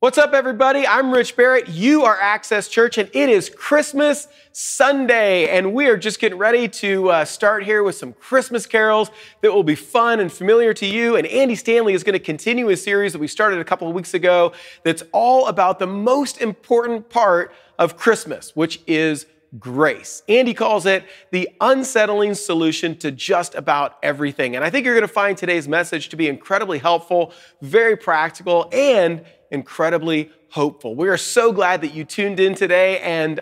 What's up, everybody? I'm Rich Barrett. You are Access Church, and it is Christmas Sunday, and we are just getting ready to start here with some Christmas carols that will be fun and familiar to you. And Andy Stanley is going to continue his series that we started a couple of weeks ago that's all about the most important part of Christmas, which is grace. Andy calls it the unsettling solution to just about everything. And I think you're going to find today's message to be incredibly helpful, very practical, and incredibly hopeful. We are so glad that you tuned in today, and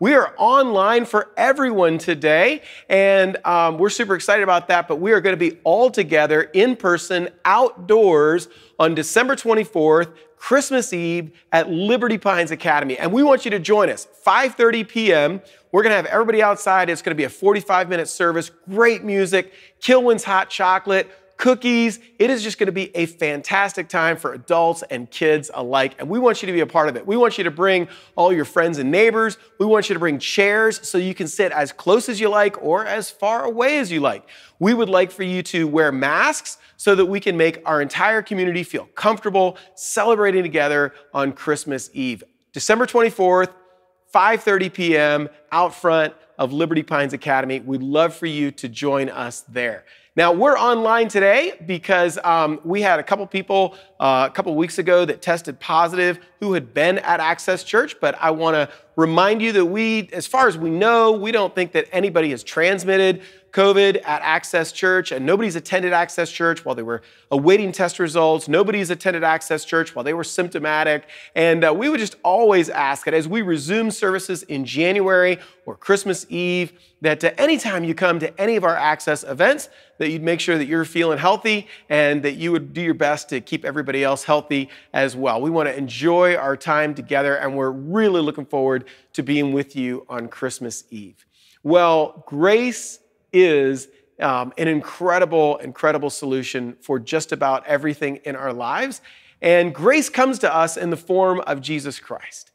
we are online for everyone today, and we're super excited about that, but we are going to be all together in person outdoors on December 24th, Christmas Eve at Liberty Pines Academy, and we want you to join us, 5:30 p.m., We're going to have everybody outside. It's going to be a 45-minute service, great music, Kilwin's hot chocolate, cookies. It is just going to be a fantastic time for adults and kids alike, and we want you to be a part of it. We want you to bring all your friends and neighbors. We want you to bring chairs so you can sit as close as you like or as far away as you like. We would like for you to wear masks so that we can make our entire community feel comfortable celebrating together on Christmas Eve. December 24th, 5:30 p.m. out front of Liberty Pines Academy. We'd love for you to join us there. Now, we're online today because we had a couple people a couple weeks ago that tested positive who had been at Access Church, but I want to remind you that we, as far as we know, we don't think that anybody has transmitted COVID at Access Church, and nobody's attended Access Church while they were awaiting test results. Nobody's attended Access Church while they were symptomatic, and we would just always ask that as we resume services in January or Christmas Eve, that anytime you come to any of our Access events, that you'd make sure that you're feeling healthy and that you would do your best to keep everybody else healthy as well. We want to enjoy our time together, and we're really looking forward to being with you on Christmas Eve. Well, grace is an incredible, incredible solution for just about everything in our lives. And grace comes to us in the form of Jesus Christ.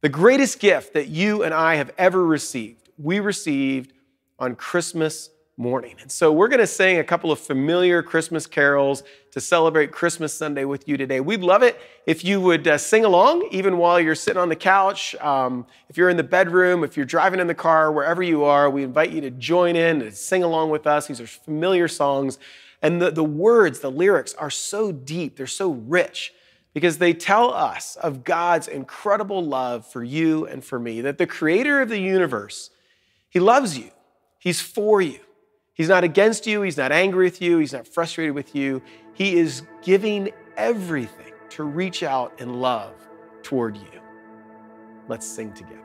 The greatest gift that you and I have ever received, we received on Christmas morning. And so we're going to sing a couple of familiar Christmas carols to celebrate Christmas Sunday with you today. We'd love it if you would sing along, even while you're sitting on the couch, if you're in the bedroom, if you're driving in the car, wherever you are, we invite you to join in and sing along with us. These are familiar songs. And the words, the lyrics are so deep, they're so rich, because they tell us of God's incredible love for you and for me, that the creator of the universe, he loves you, he's for you. He's not against you, he's not angry with you, he's not frustrated with you. He is giving everything to reach out in love toward you. Let's sing together.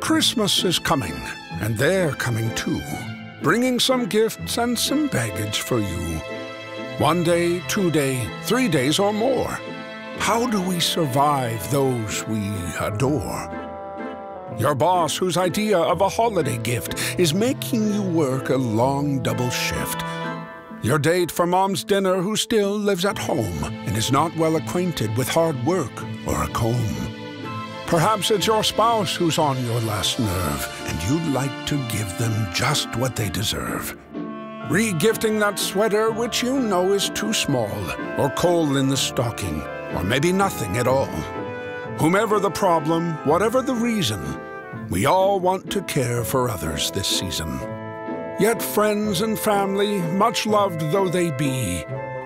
Christmas is coming, and they're coming too, bringing some gifts and some baggage for you. 1 day, 2 day, 3 days or more. How do we survive those we adore? Your boss, whose idea of a holiday gift is making you work a long double shift. Your date for mom's dinner, who still lives at home and is not well acquainted with hard work or a comb. Perhaps it's your spouse who's on your last nerve, and you'd like to give them just what they deserve. Regifting that sweater which you know is too small, or coal in the stocking, or maybe nothing at all. Whomever the problem, whatever the reason, we all want to care for others this season. Yet friends and family, much loved though they be,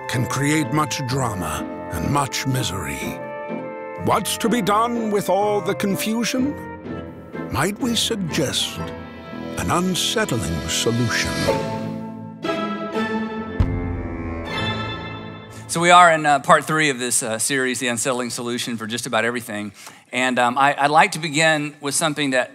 can create much drama and much misery. What's to be done with all the confusion? Might we suggest an unsettling solution? So we are in part three of this series, The Unsettling Solution, for just about everything. And I'd like to begin with something that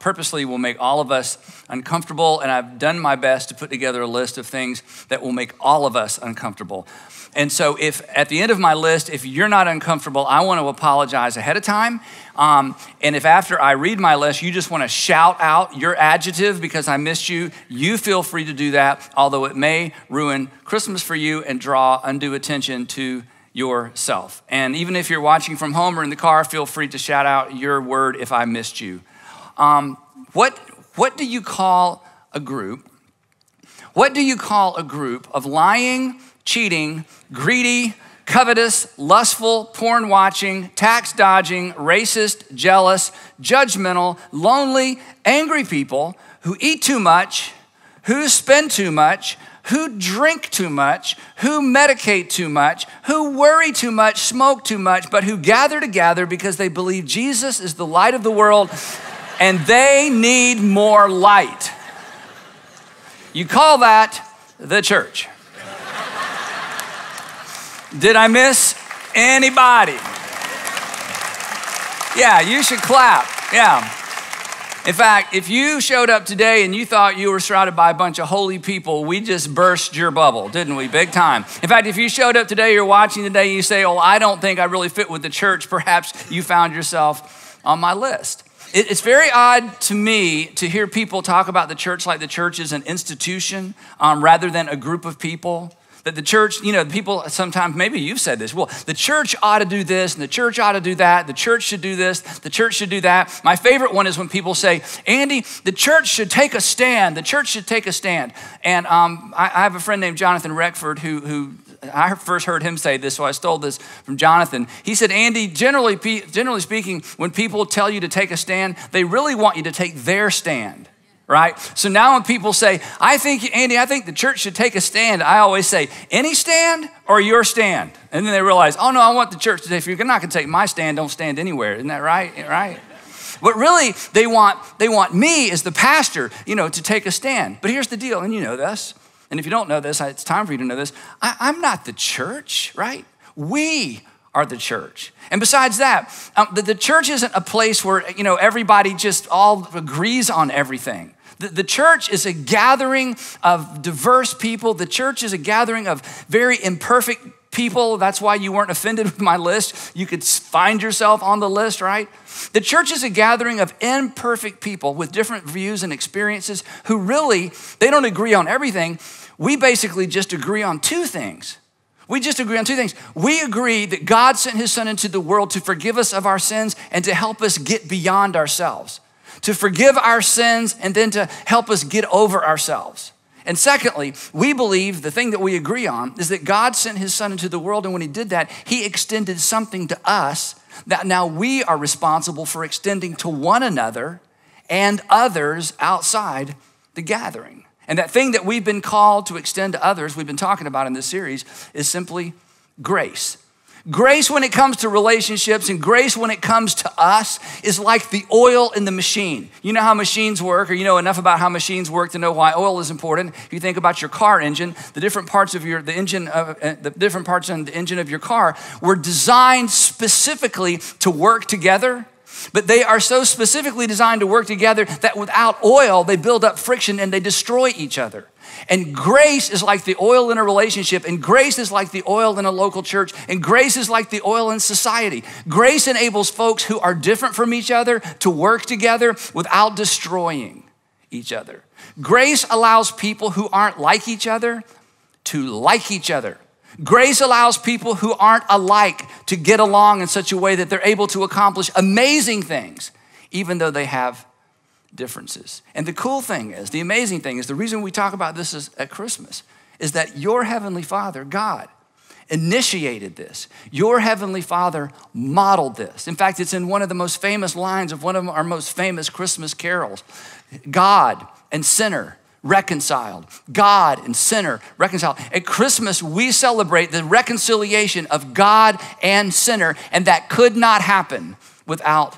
purposely will make all of us uncomfortable, and I've done my best to put together a list of things that will make all of us uncomfortable. And so if at the end of my list, if you're not uncomfortable, I want to apologize ahead of time. And if after I read my list, you just want to shout out your adjective because I missed you, you feel free to do that, although it may ruin Christmas for you and draw undue attention to yourself. And even if you're watching from home or in the car, feel free to shout out your word if I missed you. What do you call a group? What do you call a group of lying, cheating, greedy, covetous, lustful, porn watching, tax dodging, racist, jealous, judgmental, lonely, angry people who eat too much, who spend too much, who drink too much, who medicate too much, who worry too much, smoke too much, but who gather together because they believe Jesus is the light of the world and they need more light? You call that the church. Did I miss anybody? Yeah, you should clap, yeah. In fact, if you showed up today and you thought you were surrounded by a bunch of holy people, we just burst your bubble, didn't we? Big time. In fact, if you showed up today, you're watching today, you say, oh, I don't think I really fit with the church, perhaps you found yourself on my list. It's very odd to me to hear people talk about the church like the church is an institution rather than a group of people. That the church, you know, people sometimes, maybe you've said this, well, the church ought to do this, and the church ought to do that, the church should do this, the church should do that. My favorite one is when people say, Andy, the church should take a stand, the church should take a stand. And I have a friend named Jonathan Reckford who I first heard him say this, so I stole this from Jonathan. He said, Andy, generally speaking, when people tell you to take a stand, they really want you to take their stand. Right? So now when people say, Andy, I think the church should take a stand, I always say, any stand or your stand? And then they realize, oh no, I want the church to say, if you're not gonna take my stand, don't stand anywhere. Isn't that right? Right? But really, they want me as the pastor, you know, to take a stand. But here's the deal, and you know this, and if you don't know this, it's time for you to know this. I'm not the church, right? We are the church. And besides that, the church isn't a place where, you know, everybody just all agrees on everything. The church is a gathering of diverse people. The church is a gathering of very imperfect people. That's why you weren't offended with my list. You could find yourself on the list, right? The church is a gathering of imperfect people with different views and experiences who really, they don't agree on everything. We basically just agree on two things. We agree that God sent his son into the world to forgive us of our sins and to help us get beyond ourselves, to forgive our sins and then to help us get over ourselves. And secondly, we believe the thing that we agree on is that God sent his son into the world, and when he did that, he extended something to us that now we are responsible for extending to one another and others outside the gathering. And that thing that we've been called to extend to others, we've been talking about in this series, is simply grace. Grace when it comes to relationships and grace when it comes to us is like the oil in the machine. You know how machines work, or you know enough about how machines work to know why oil is important. If you think about your car engine, the different parts in the engine of your car were designed specifically to work together, but they are so specifically designed to work together that without oil, they build up friction and they destroy each other. And grace is like the oil in a relationship, and grace is like the oil in a local church, and grace is like the oil in society. Grace enables folks who are different from each other to work together without destroying each other. Grace allows people who aren't like each other to like each other. Grace allows people who aren't alike to get along in such a way that they're able to accomplish amazing things, even though they have differences. And the amazing thing is, the reason we talk about this is at Christmas is that your heavenly Father, God, initiated this. Your heavenly Father modeled this. In fact, it's in one of the most famous lines of one of our most famous Christmas carols. God and sinner reconciled. God and sinner reconciled. At Christmas, we celebrate the reconciliation of God and sinner, and that could not happen without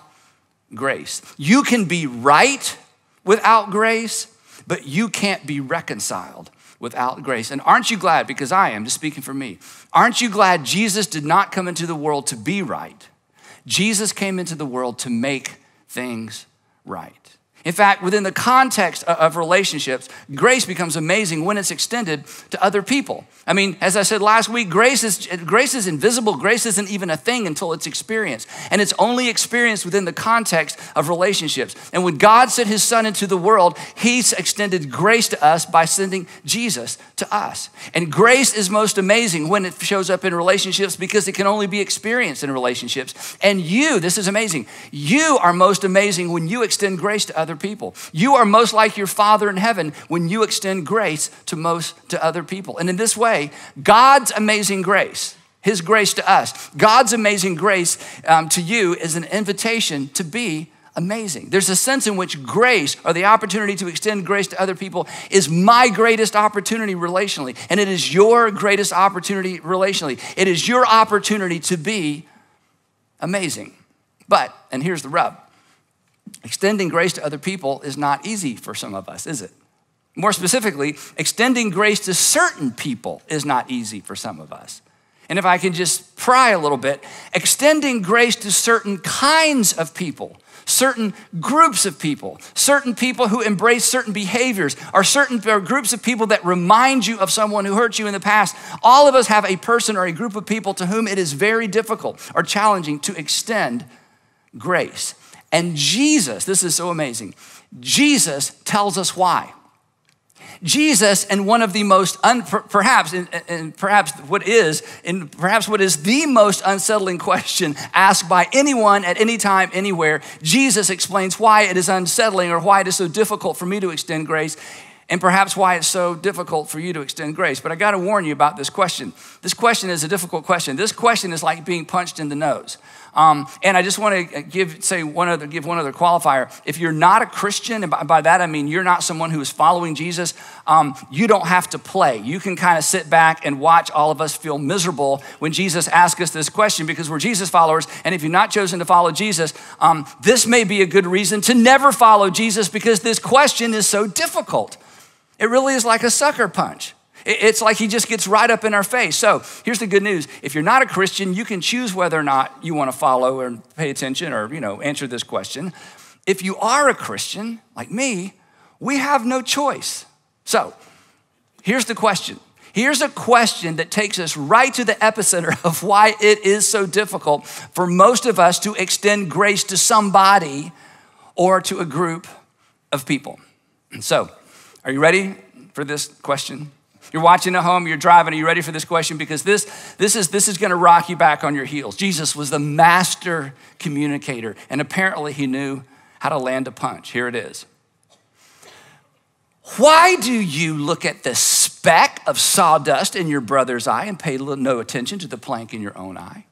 grace. You can be right without grace, but you can't be reconciled without grace. And aren't you glad, because I am, just speaking for me, aren't you glad Jesus did not come into the world to be right? Jesus came into the world to make things right. In fact, within the context of relationships, grace becomes amazing when it's extended to other people. I mean, as I said last week, grace is invisible. Grace isn't even a thing until it's experienced. And it's only experienced within the context of relationships. And when God sent his son into the world, he's extended grace to us by sending Jesus to us. And grace is most amazing when it shows up in relationships, because it can only be experienced in relationships. And you, this is amazing, you are most amazing when you extend grace to others. People. You are most like your Father in heaven when you extend grace to other people. And in this way, God's amazing grace, his grace to us, God's amazing grace to you is an invitation to be amazing. There's a sense in which grace, or the opportunity to extend grace to other people, is my greatest opportunity relationally. And it is your greatest opportunity relationally. It is your opportunity to be amazing. But, and here's the rub, extending grace to other people is not easy for some of us, is it? More specifically, extending grace to certain people is not easy for some of us. And if I can just pry a little bit, extending grace to certain kinds of people, certain groups of people, certain people who embrace certain behaviors, or certain groups of people that remind you of someone who hurt you in the past. All of us have a person or a group of people to whom it is very difficult or challenging to extend grace. And Jesus, this is so amazing, Jesus tells us why. Jesus, and one of the most, perhaps what is the most unsettling question asked by anyone at any time, anywhere, Jesus explains why it is unsettling, or why it is so difficult for me to extend grace, and perhaps why it's so difficult for you to extend grace. But I gotta warn you about this question. This question is a difficult question. This question is like being punched in the nose. And I just wanna give one other qualifier. If you're not a Christian, and by that I mean you're not someone who is following Jesus, you don't have to play. You can kind of sit back and watch all of us feel miserable when Jesus asks us this question, because we're Jesus followers, and if you're not chosen to follow Jesus, this may be a good reason to never follow Jesus, because this question is so difficult. It really is like a sucker punch. It's like he just gets right up in our face. So here's the good news. If you're not a Christian, you can choose whether or not you want to follow and pay attention or, answer this question. If you are a Christian, like me, we have no choice. So here's the question. Here's a question that takes us right to the epicenter of why it is so difficult for most of us to extend grace to somebody or to a group of people. So are you ready for this question? You're watching at home, you're driving, are you ready for this question? Because this is gonna rock you back on your heels. Jesus was the master communicator, and apparently he knew how to land a punch. Here it is. Why do you look at the speck of sawdust in your brother's eye and pay no attention to the plank in your own eye?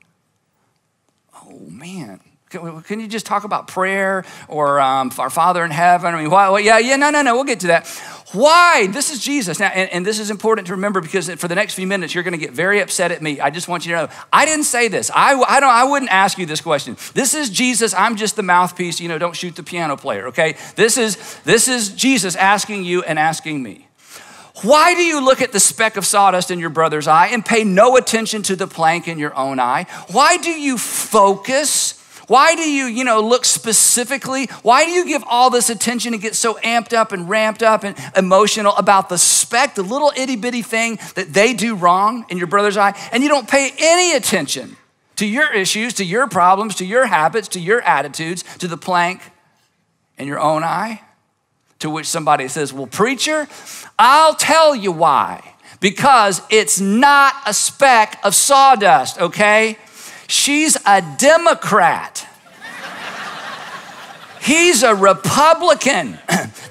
Oh, man. Can you just talk about prayer or our Father in heaven? I mean, why, no, we'll get to that. Why? This is Jesus. Now, and this is important to remember because for the next few minutes, you're gonna get very upset at me. I just want you to know, I didn't say this. I wouldn't ask you this question. This is Jesus, I'm just the mouthpiece, don't shoot the piano player, okay? This is Jesus asking you and asking me. Why do you look at the speck of sawdust in your brother's eye and pay no attention to the plank in your own eye? Why do you focus? Why do you, look specifically? Why do you give all this attention and get so amped up and ramped up and emotional about the speck, the little itty bitty thing that they do wrong in your brother's eye, and you don't pay any attention to your issues, to your problems, to your habits, to your attitudes, to the plank in your own eye? To which somebody says, well, preacher, I'll tell you why. Because it's not a speck of sawdust, okay? She's a Democrat. He's a Republican.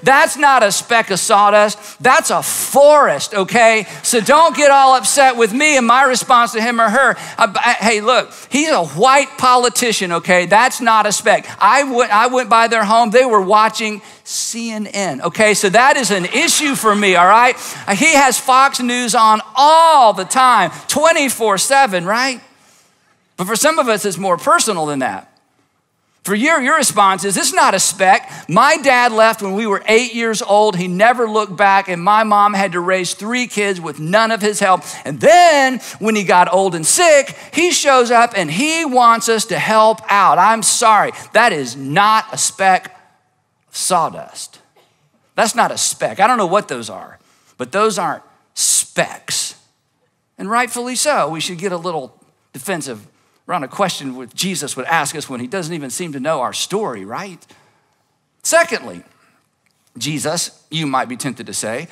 That's not a speck of sawdust. That's a forest, okay? So don't get all upset with me and my response to him or her. Hey, look, he's a white politician, okay? That's not a speck. I went by their home. They were watching CNN, okay? So that is an issue for me, all right? He has Fox News on all the time, 24/7, right? But for some of us, it's more personal than that. For your response is, it's not a speck. My dad left when we were 8 years old. He never looked back, and my mom had to raise 3 kids with none of his help. And then when he got old and sick, he shows up and he wants us to help out. I'm sorry, that is not a speck of sawdust. That's not a speck. I don't know what those are, but those aren't specks. And rightfully so, we should get a little defensive around a question what Jesus would ask us when he doesn't even seem to know our story, right? Secondly, Jesus, you might be tempted to say,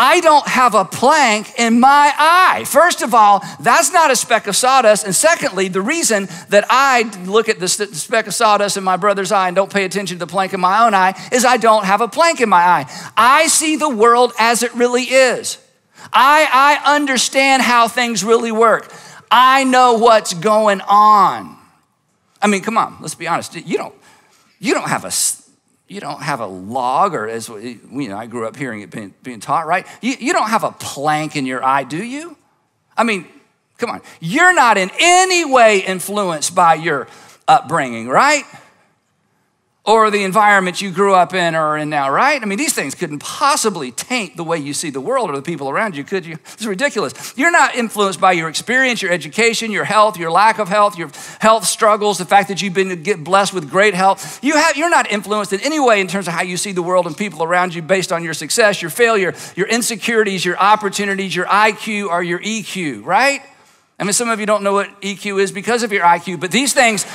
I don't have a plank in my eye. First of all, that's not a speck of sawdust. And secondly, the reason that I look at the speck of sawdust in my brother's eye and don't pay attention to the plank in my own eye is I don't have a plank in my eye. I see the world as it really is. I understand how things really work. I know what's going on. I mean, come on, let's be honest. You don't have a log, or as I grew up hearing it being taught, right? You don't have a plank in your eye, do you? I mean, come on. You're not in any way influenced by your upbringing, right? Or the environment you grew up in or are in now, right? I mean, these things couldn't possibly taint the way you see the world or the people around you, could you? It's ridiculous. You're not influenced by your experience, your education, your health, your lack of health, your health struggles, the fact that you've been blessed with great health. You're not influenced in any way in terms of how you see the world and people around you based on your success, your failure, your insecurities, your opportunities, your IQ or your EQ, right? I mean, some of you don't know what EQ is because of your IQ, but these things...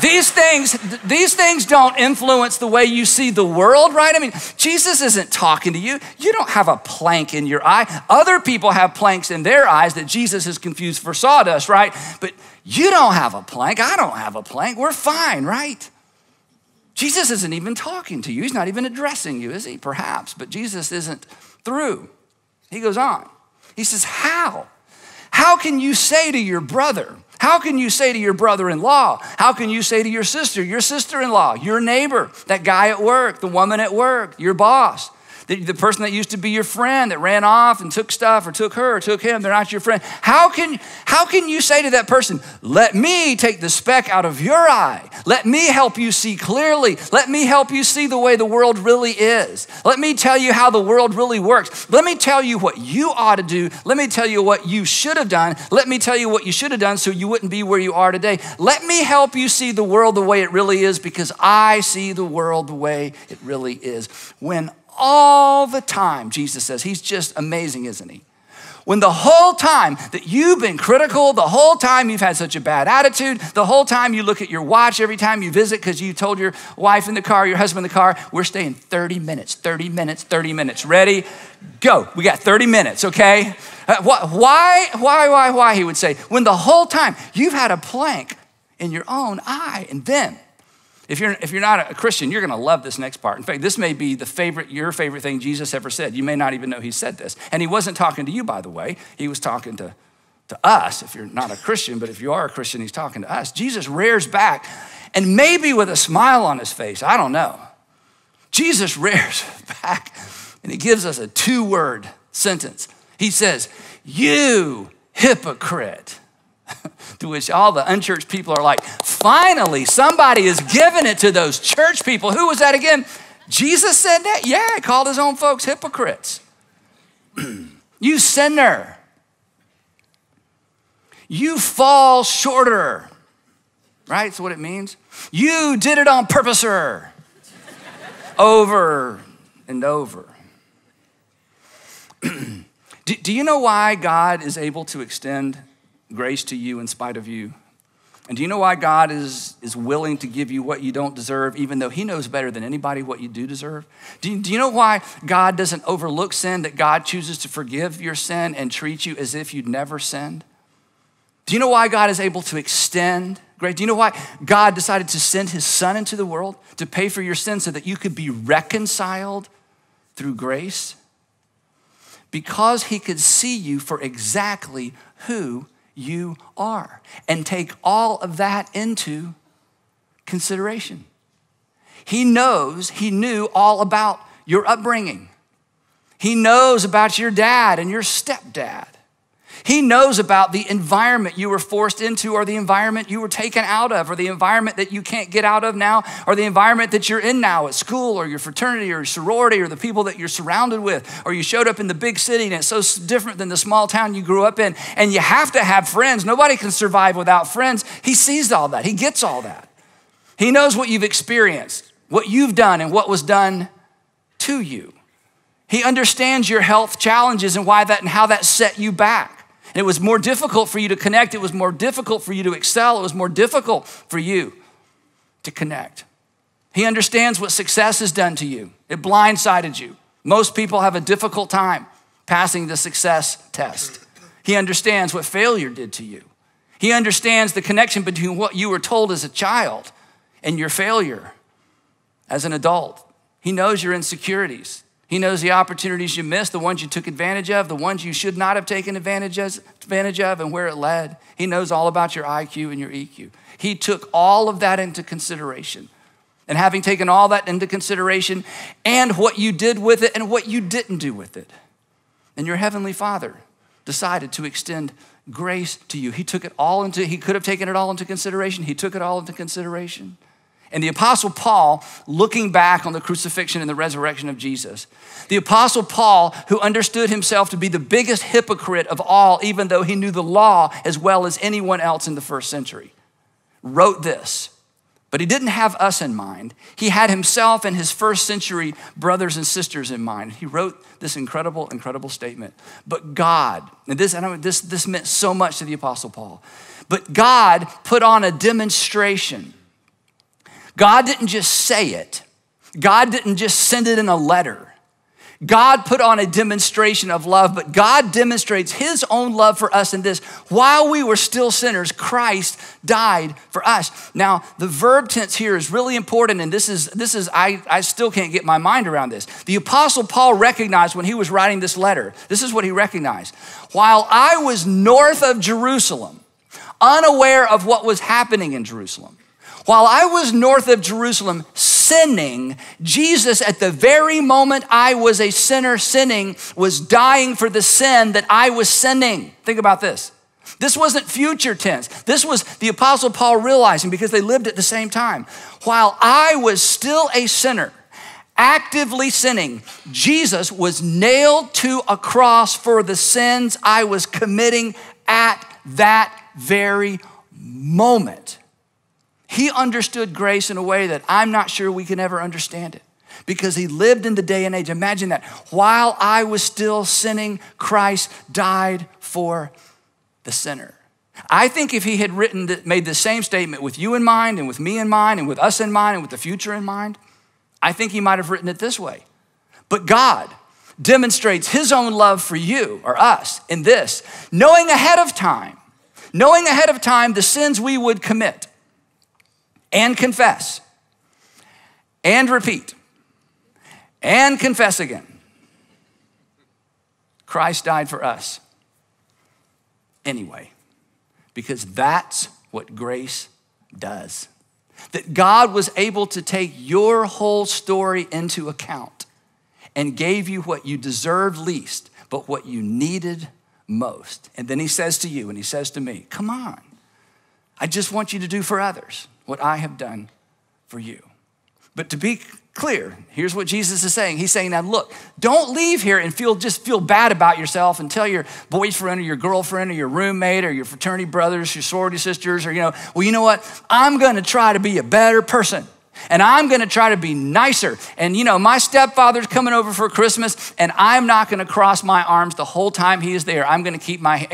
These things don't influence the way you see the world, right? I mean, Jesus isn't talking to you. You don't have a plank in your eye. Other people have planks in their eyes that Jesus is confused for sawdust, right? But you don't have a plank. I don't have a plank. We're fine, right? Jesus isn't even talking to you. He's not even addressing you, is he? Perhaps, but Jesus isn't through. He goes on. He says, how? How can you say to your brother? How can you say to your brother-in-law? How can you say to your sister-in-law, your neighbor, that guy at work, the woman at work, your boss? the person that used to be your friend that ran off and took stuff or took her or took him, they're not your friend. How can you say to that person, let me take the speck out of your eye. Let me help you see clearly. Let me help you see the way the world really is. Let me tell you how the world really works. Let me tell you what you ought to do. Let me tell you what you should have done. Let me tell you what you should have done so you wouldn't be where you are today. Let me help you see the world the way it really is because I see the world the way it really is. When all the time, Jesus says, he's just amazing, isn't he? When the whole time that you've been critical, the whole time you've had such a bad attitude, the whole time you look at your watch every time you visit because you told your wife in the car, your husband in the car, we're staying 30 minutes, 30 minutes, 30 minutes. Ready? Go. We got 30 minutes, okay? Why, he would say. When the whole time you've had a plank in your own eye. And then, if you're not a Christian, you're gonna love this next part. In fact, this may be your favorite thing Jesus ever said. You may not even know he said this. And he wasn't talking to you, by the way. He was talking to us, if you're not a Christian, but if you are a Christian, he's talking to us. Jesus rears back, and maybe with a smile on his face, I don't know. Jesus rears back, and he gives us a two-word sentence. He says, you hypocrite. To which all the unchurched people are like, finally, somebody is giving it to those church people. Who was that again? Jesus said that? Yeah, he called his own folks hypocrites. You sinner. You fall shorter. Right? That's what it means. You did it on purpose-er. Over and over. Do you know why God is able to extend grace to you in spite of you? And do you know why God is willing to give you what you don't deserve, even though he knows better than anybody what you do deserve? Do you know why God doesn't overlook sin, that God chooses to forgive your sin and treat you as if you'd never sinned? Do you know why God is able to extend grace? Do you know why God decided to send his son into the world to pay for your sin so that you could be reconciled through grace? Because he could see you for exactly who you are, and take all of that into consideration. He knew all about your upbringing. He knows about your dad and your stepdad. He knows about the environment you were forced into, or the environment you were taken out of, or the environment that you can't get out of now, or the environment that you're in now at school, or your fraternity, or your sorority, or the people that you're surrounded with, or you showed up in the big city and it's so different than the small town you grew up in, and you have to have friends. Nobody can survive without friends. He sees all that. He gets all that. He knows what you've experienced, what you've done, and what was done to you. He understands your health challenges and why that and how that set you back. And it was more difficult for you to connect. It was more difficult for you to excel. It was more difficult for you to connect. He understands what success has done to you. It blindsided you. Most people have a difficult time passing the success test. He understands what failure did to you. He understands the connection between what you were told as a child and your failure as an adult. He knows your insecurities. He knows the opportunities you missed, the ones you took advantage of, the ones you should not have taken advantage of, and where it led. He knows all about your IQ and your EQ. He took all of that into consideration. And having taken all that into consideration and what you did with it and what you didn't do with it, and your heavenly Father decided to extend grace to you. He could have taken it all into consideration. He took it all into consideration. And the Apostle Paul, looking back on the crucifixion and the resurrection of Jesus, the Apostle Paul, who understood himself to be the biggest hypocrite of all, even though he knew the law as well as anyone else in the first century, wrote this. But he didn't have us in mind. He had himself and his first century brothers and sisters in mind. He wrote this incredible, incredible statement. But God, and this meant so much to the Apostle Paul, but God put on a demonstration. God didn't just say it. God didn't just send it in a letter. God put on a demonstration of love, but God demonstrates his own love for us in this. While we were still sinners, Christ died for us. Now, the verb tense here is really important, and I still can't get my mind around this. The Apostle Paul recognized when he was writing this letter, this is what he recognized. While I was north of Jerusalem, unaware of what was happening in Jerusalem, While I was north of Jerusalem sinning, Jesus, at the very moment I was a sinner sinning, was dying for the sin that I was sinning. Think about this. This wasn't future tense. This was the Apostle Paul realizing, because they lived at the same time. While I was still a sinner, actively sinning, Jesus was nailed to a cross for the sins I was committing at that very moment. He understood grace in a way that I'm not sure we can ever understand it, because he lived in the day and age. Imagine that. While I was still sinning, Christ died for the sinner. I think if he had made the same statement with you in mind and with me in mind and with us in mind and with the future in mind, I think he might have written it this way. But God demonstrates his own love for you or us in this, knowing ahead of time the sins we would commit and confess and repeat and confess again. Christ died for us anyway, because that's what grace does. That God was able to take your whole story into account and gave you what you deserved least, but what you needed most. And then he says to you and he says to me, come on, I just want you to do for others what I have done for you. But to be clear, here's what Jesus is saying. He's saying, now look, don't leave here and just feel bad about yourself and tell your boyfriend or your girlfriend or your roommate or your fraternity brothers, your sorority sisters, or, well, you know what? I'm gonna try to be a better person, and I'm gonna try to be nicer. And my stepfather's coming over for Christmas, and I'm not gonna cross my arms the whole time he is there. I'm gonna keep my,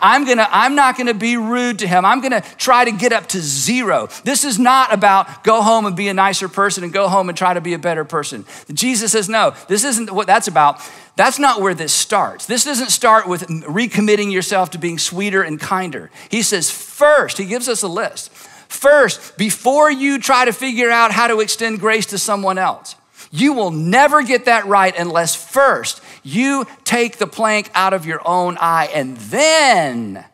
I'm not gonna be rude to him. I'm gonna try to get up to zero. This is not about go home and be a nicer person and go home and try to be a better person. Jesus says, no, this isn't what that's about. That's not where this starts. This doesn't start with recommitting yourself to being sweeter and kinder. He says first, he gives us a list. First, before you try to figure out how to extend grace to someone else, you will never get that right unless first you take the plank out of your own eye, and then,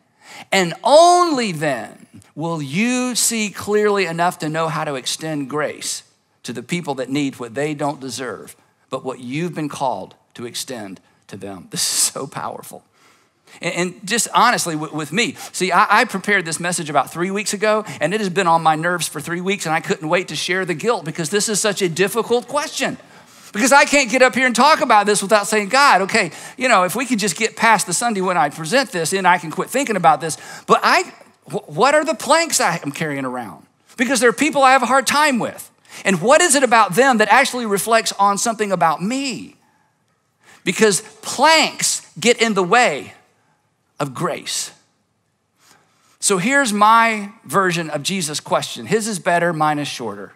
and only then, will you see clearly enough to know how to extend grace to the people that need what they don't deserve, but what you've been called to extend to them. This is so powerful. And just honestly with me, see, I prepared this message about 3 weeks ago, and it has been on my nerves for 3 weeks, and I couldn't wait to share the guilt, because this is such a difficult question. Because I can't get up here and talk about this without saying, God, okay, if we could just get past the Sunday when I present this, and I can quit thinking about this. But what are the planks I am carrying around? Because there are people I have a hard time with. And what is it about them that actually reflects on something about me? Because planks get in the way of grace. So here's my version of Jesus' question. His is better, mine is shorter.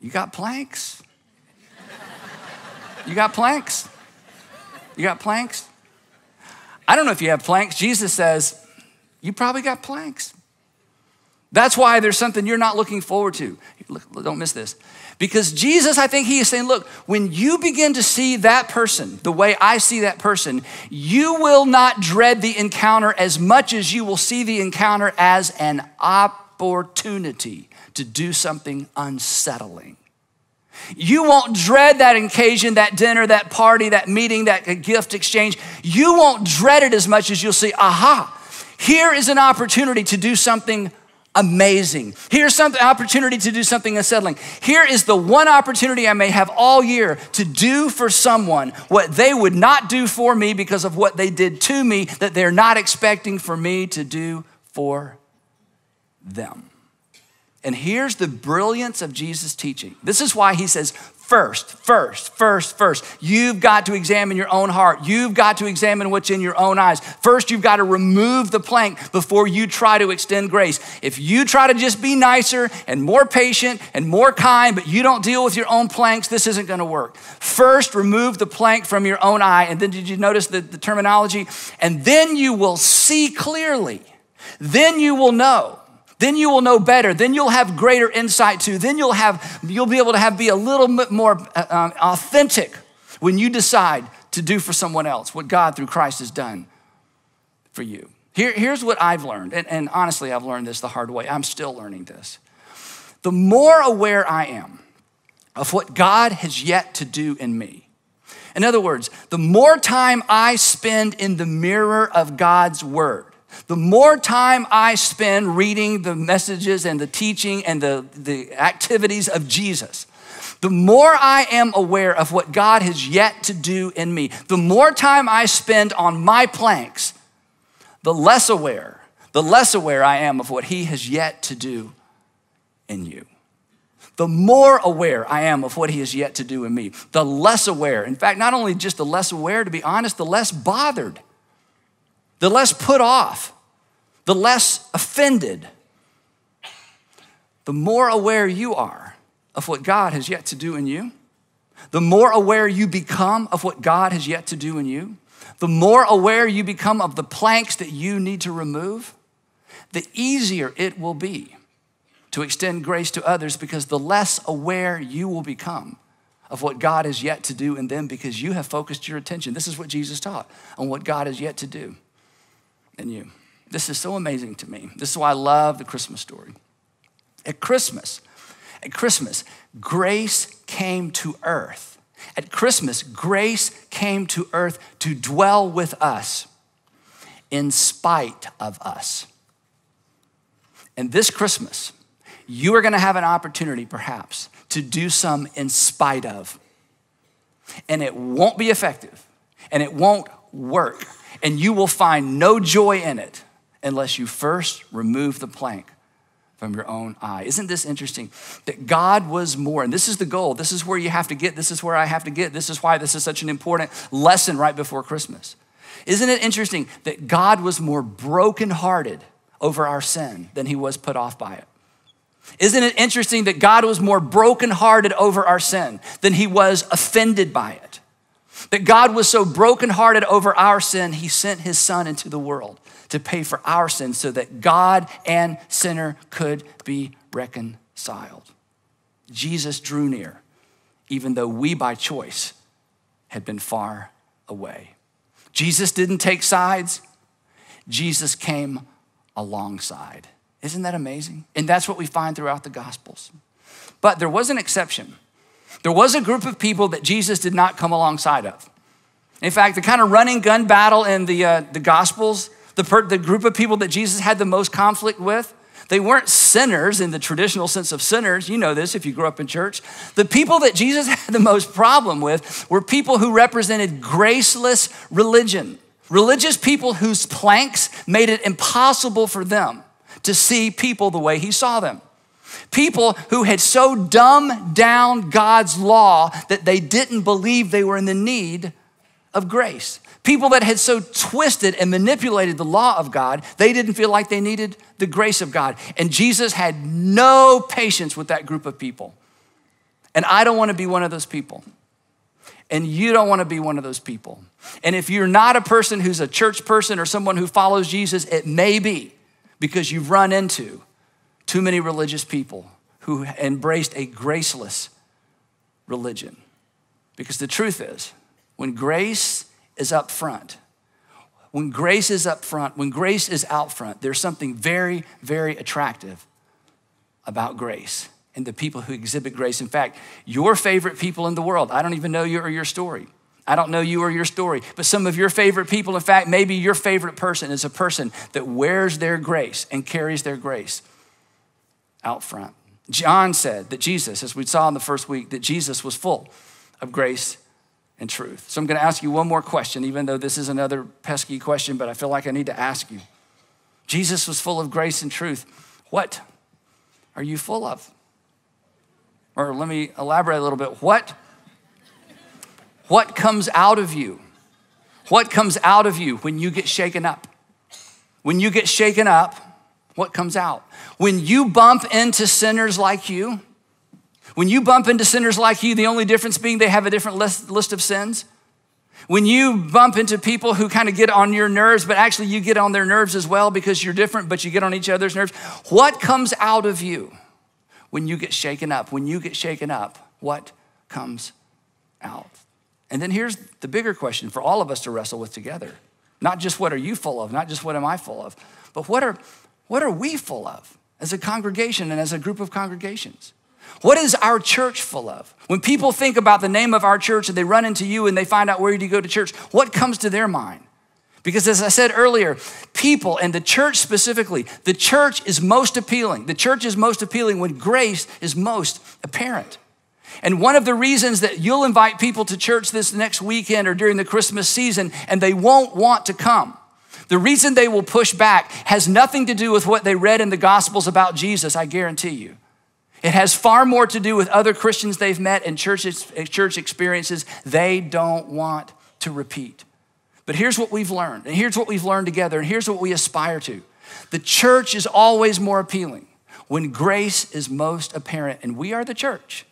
You got planks? You got planks? You got planks? I don't know if you have planks. Jesus says, you probably got planks. That's why there's something you're not looking forward to. Look, don't miss this. Because Jesus, I think he is saying, look, when you begin to see that person the way I see that person, you will not dread the encounter as much as you will see the encounter as an opportunity to do something unsettling. You won't dread that occasion, that dinner, that party, that meeting, that gift exchange. You won't dread it as much as you'll see, aha, here is an opportunity to do something amazing. Here's some opportunity to do something unsettling. Here is the one opportunity I may have all year to do for someone what they would not do for me because of what they did to me, that they're not expecting for me to do for them. And here's the brilliance of Jesus' teaching. This is why he says, first. You've got to examine your own heart. You've got to examine what's in your own eyes. First, you've got to remove the plank before you try to extend grace. If you try to just be nicer and more patient and more kind, but you don't deal with your own planks, this isn't gonna work. First, remove the plank from your own eye. And then did you notice the terminology? And then you will see clearly. Then you will know. Then you will know better. Then you'll have greater insight too. Then you'll be able to be a little bit more authentic when you decide to do for someone else what God through Christ has done for you. Here's what I've learned, and honestly, I've learned this the hard way. I'm still learning this. The more aware I am of what God has yet to do in me, in other words, the more time I spend in the mirror of God's word, the more time I spend reading the messages and the teaching and the activities of Jesus, the more I am aware of what God has yet to do in me, the more time I spend on my planks, the less aware I am of what he has yet to do in you. The more aware I am of what he has yet to do in me, the less aware. In fact, not only just the less aware, to be honest, the less bothered, the less put off, the less offended. The more aware you are of what God has yet to do in you, the more aware you become of what God has yet to do in you, the more aware you become of the planks that you need to remove, the easier it will be to extend grace to others, because the less aware you will become of what God has yet to do in them, because you have focused your attention. This is what Jesus taught, on what God has yet to do in you. This is so amazing to me. This is why I love the Christmas story. At Christmas, grace came to earth. At Christmas, grace came to earth to dwell with us in spite of us. And this Christmas, you are gonna have an opportunity, perhaps, to do some in spite of. And it won't be effective, and it won't work, and you will find no joy in it unless you first remove the plank from your own eye. Isn't this interesting? That God was more, and this is the goal. This is where you have to get. This is where I have to get. This is why this is such an important lesson right before Christmas. Isn't it interesting that God was more brokenhearted over our sin than he was put off by it? Isn't it interesting that God was more brokenhearted over our sin than he was offended by it? That God was so brokenhearted over our sin, he sent his son into the world to pay for our sins so that God and sinner could be reconciled. Jesus drew near, even though we by choice had been far away. Jesus didn't take sides. Jesus came alongside. Isn't that amazing? And that's what we find throughout the Gospels. But there was an exception. There was a group of people that Jesus did not come alongside of. In fact, the kind of running gun battle in the Gospels, the group of people that Jesus had the most conflict with, they weren't sinners in the traditional sense of sinners. You know this if you grew up in church. The people that Jesus had the most problem with were people who represented graceless religion, religious people whose planks made it impossible for them to see people the way he saw them. People who had so dumbed down God's law that they didn't believe they were in the need of grace. People that had so twisted and manipulated the law of God, they didn't feel like they needed the grace of God. And Jesus had no patience with that group of people. And I don't want to be one of those people. And you don't want to be one of those people. And if you're not a person who's a church person or someone who follows Jesus, it may be because you've run into too many religious people who embraced a graceless religion. Because the truth is, when grace is up front, when grace is out front, there's something very, very attractive about grace and the people who exhibit grace. In fact, your favorite people in the world, I don't even know you or your story. I don't know you or your story, but some of your favorite people, in fact, maybe your favorite person is a person that wears their grace and carries their grace out front. John said that Jesus, as we saw in the first week, that Jesus was full of grace and truth. So I'm gonna ask you one more question, even though this is another pesky question, but I feel like I need to ask you. Jesus was full of grace and truth. What are you full of? Or let me elaborate a little bit. What comes out of you? What comes out of you when you get shaken up? When you get shaken up, what comes out? When you bump into sinners like you, the only difference being they have a different list of sins. When you bump into people who kind of get on your nerves, but actually you get on their nerves as well because you're different, but you get on each other's nerves. What comes out of you when you get shaken up? When you get shaken up, what comes out? And then here's the bigger question for all of us to wrestle with together. Not just what are you full of, not just what am I full of, but what are we full of as a congregation and as a group of congregations? What is our church full of? When people think about the name of our church and they run into you and they find out where you go to church, what comes to their mind? Because as I said earlier, people and the church specifically, the church is most appealing. The church is most appealing when grace is most apparent. And one of the reasons that you'll invite people to church this next weekend or during the Christmas season and they won't want to come, the reason they will push back has nothing to do with what they read in the Gospels about Jesus, I guarantee you. It has far more to do with other Christians they've met and church experiences they don't want to repeat. But here's what we've learned, and here's what we've learned together, and here's what we aspire to. The church is always more appealing when grace is most apparent, and we are the church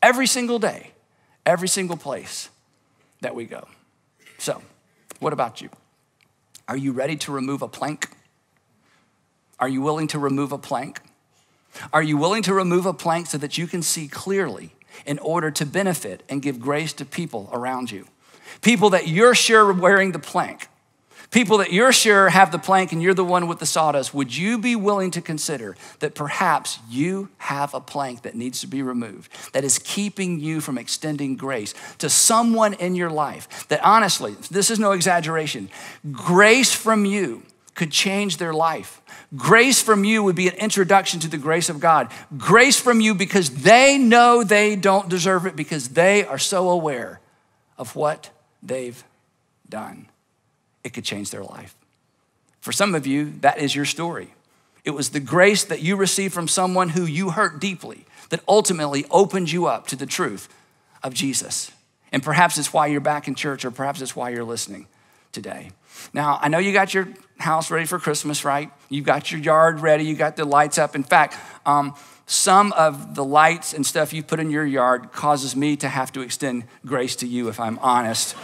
every single day, every single place that we go. So, what about you? Are you ready to remove a plank? Are you willing to remove a plank? Are you willing to remove a plank so that you can see clearly in order to benefit and give grace to people around you? People that you're sure are wearing the plank. People that you're sure have the plank and you're the one with the sawdust. Would you be willing to consider that perhaps you have a plank that needs to be removed, that is keeping you from extending grace to someone in your life that honestly, this is no exaggeration, grace from you could change their life. Grace from you would be an introduction to the grace of God. Grace from you because they know they don't deserve it because they are so aware of what they've done. It could change their life. For some of you, that is your story. It was the grace that you received from someone who you hurt deeply that ultimately opened you up to the truth of Jesus. And perhaps it's why you're back in church, or perhaps it's why you're listening today. Now, I know you got your house ready for Christmas, right? You've got your yard ready. You got the lights up. In fact, some of the lights and stuff you put in your yard causes me to have to extend grace to you, if I'm honest.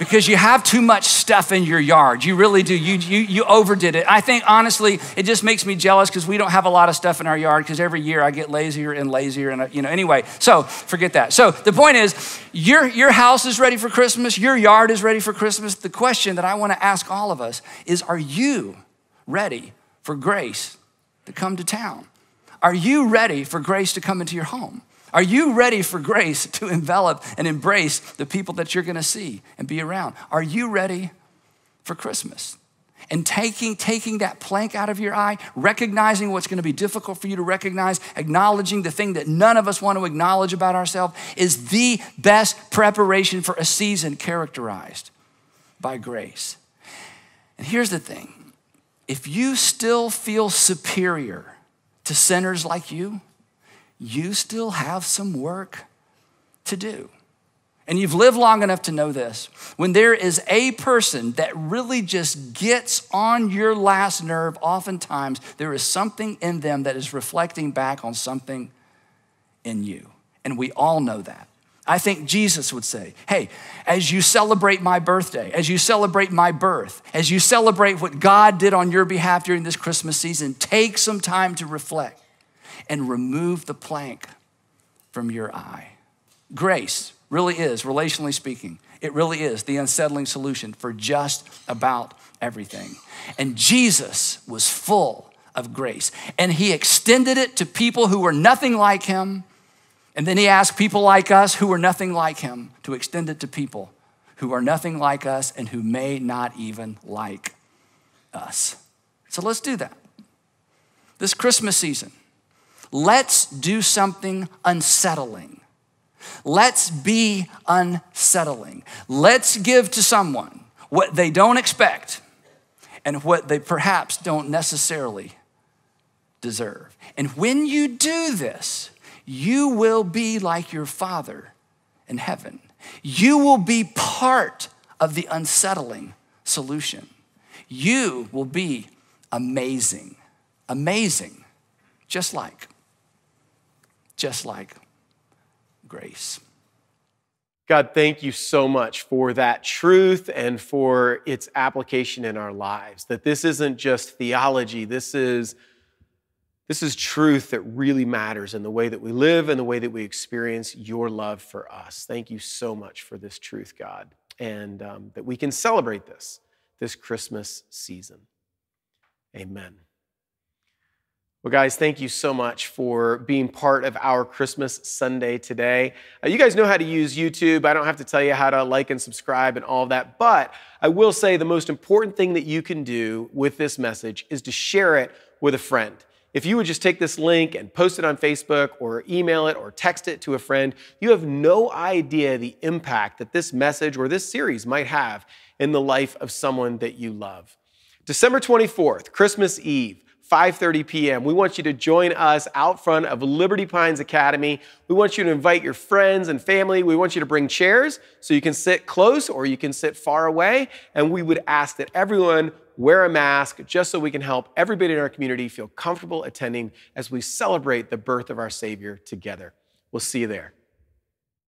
Because you have too much stuff in your yard. You really do. You overdid it. I think, honestly, it just makes me jealous because we don't have a lot of stuff in our yard because every year I get lazier and lazier. And, anyway, so forget that. So the point is, your house is ready for Christmas. Your yard is ready for Christmas. The question that I want to ask all of us is, are you ready for grace to come to town? Are you ready for grace to come into your home? Are you ready for grace to envelop and embrace the people that you're gonna see and be around? Are you ready for Christmas? And taking that plank out of your eye, recognizing what's gonna be difficult for you to recognize, acknowledging the thing that none of us want to acknowledge about ourselves is the best preparation for a season characterized by grace. And here's the thing, if you still feel superior to sinners like you, you still have some work to do. And you've lived long enough to know this. When there is a person that really just gets on your last nerve, oftentimes there is something in them that is reflecting back on something in you. And we all know that. I think Jesus would say, hey, as you celebrate my birthday, as you celebrate my birth, as you celebrate what God did on your behalf during this Christmas season, take some time to reflect and remove the plank from your eye. Grace really is, relationally speaking, it really is the unsettling solution for just about everything. And Jesus was full of grace, and he extended it to people who were nothing like him, and then he asked people like us who were nothing like him to extend it to people who are nothing like us and who may not even like us. So let's do that. This Christmas season, let's do something unsettling. Let's be unsettling. Let's give to someone what they don't expect and what they perhaps don't necessarily deserve. And when you do this, you will be like your Father in heaven. You will be part of the unsettling solution. You will be amazing, amazing, just like grace. God, thank you so much for that truth and for its application in our lives, that this isn't just theology, this is truth that really matters in the way that we live and the way that we experience your love for us. Thank you so much for this truth, God, and that we can celebrate this, this Christmas season. Amen. Well, guys, thank you so much for being part of our Christmas Sunday today. You guys know how to use YouTube. I don't have to tell you how to like and subscribe and all of that, but I will say the most important thing that you can do with this message is to share it with a friend. If you would just take this link and post it on Facebook or email it or text it to a friend, you have no idea the impact that this message or this series might have in the life of someone that you love. December 24th, Christmas Eve, 5:30 p.m. We want you to join us out front of Liberty Pines Academy. We want you to invite your friends and family. We want you to bring chairs so you can sit close or you can sit far away. And we would ask that everyone wear a mask just so we can help everybody in our community feel comfortable attending as we celebrate the birth of our Savior together. We'll see you there.